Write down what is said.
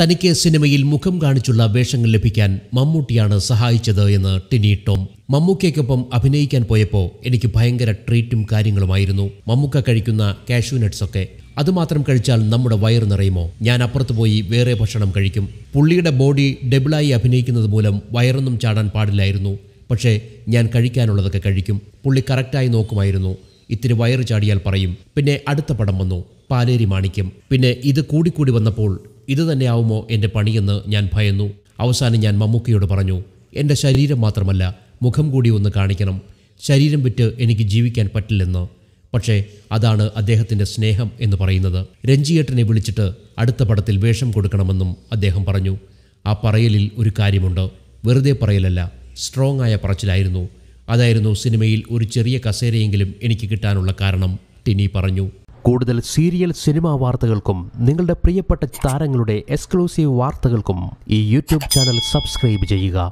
തനിക്ക് സിനിമയിൽ മുഖം കാണിച്ചുള്ള വേഷങ്ങൾ ലഭിക്കാൻ മമ്മൂട്ടിയാണ് സഹായിച്ചത് എന്ന് ടിനി ടോം. മമ്മൂക്കയ്ക്കൊപ്പം അഭിനയിക്കാൻ പോയപ്പോൾ എനിക്ക് ഭയങ്കര ട്രീറ്റും കാര്യങ്ങളുമായിരുന്നു. മമ്മൂക്ക കഴിക്കുന്ന കാഷ്യൂനട്ട്സൊക്കെ അതുമാത്രം കഴിച്ചാൽ നമ്മുടെ വയറ് നിറയുമോ? ഞാൻ അപ്പുറത്ത് പോയി വേറെ ഭക്ഷണം കഴിക്കും. പുള്ളിയുടെ ബോഡി ഡബിളായി അഭിനയിക്കുന്നത് മൂലം വയറൊന്നും ചാടാൻ പാടില്ലായിരുന്നു. പക്ഷേ ഞാൻ കഴിക്കാനുള്ളതൊക്കെ കഴിക്കും. പുള്ളി കറക്റ്റായി നോക്കുമായിരുന്നു. ഇത്തിരി വയറ് ചാടിയാൽ പറയും. പിന്നെ അടുത്ത പടം വന്നു, പാലേരി മാണിക്യം. പിന്നെ ഇത് കൂടിക്കൂടി വന്നപ്പോൾ ഇത് തന്നെയാവുമോ എൻ്റെ പണിയെന്ന് ഞാൻ ഭയന്നു. അവസാനം ഞാൻ മമ്മൂക്കയോട് പറഞ്ഞു, എൻ്റെ ശരീരം മാത്രമല്ല മുഖം കൂടി ഒന്ന് കാണിക്കണം, ശരീരം വിറ്റ് എനിക്ക് ജീവിക്കാൻ പറ്റില്ലെന്ന്. പക്ഷേ അതാണ് അദ്ദേഹത്തിൻ്റെ സ്നേഹം എന്ന് പറയുന്നത്. രഞ്ജിയേട്ടനെ വിളിച്ചിട്ട് അടുത്ത പടത്തിൽ വേഷം കൊടുക്കണമെന്നും അദ്ദേഹം പറഞ്ഞു. ആ പറയലിൽ ഒരു കാര്യമുണ്ട്, വെറുതെ പറയലല്ല, സ്ട്രോങ് ആയ പറച്ചിലായിരുന്നു. അതായിരുന്നു സിനിമയിൽ ഒരു ചെറിയ കസേരയെങ്കിലും എനിക്ക് കിട്ടാനുള്ള കാരണം, ടിനി പറഞ്ഞു. കൂടുതൽ സീരിയൽ സിനിമാ വാർത്തകൾക്കും നിങ്ങളുടെ പ്രിയപ്പെട്ട താരങ്ങളുടെ എക്സ്ക്ലൂസീവ് വാർത്തകൾക്കും ഈ യൂട്യൂബ് ചാനൽ സബ്സ്ക്രൈബ് ചെയ്യുക.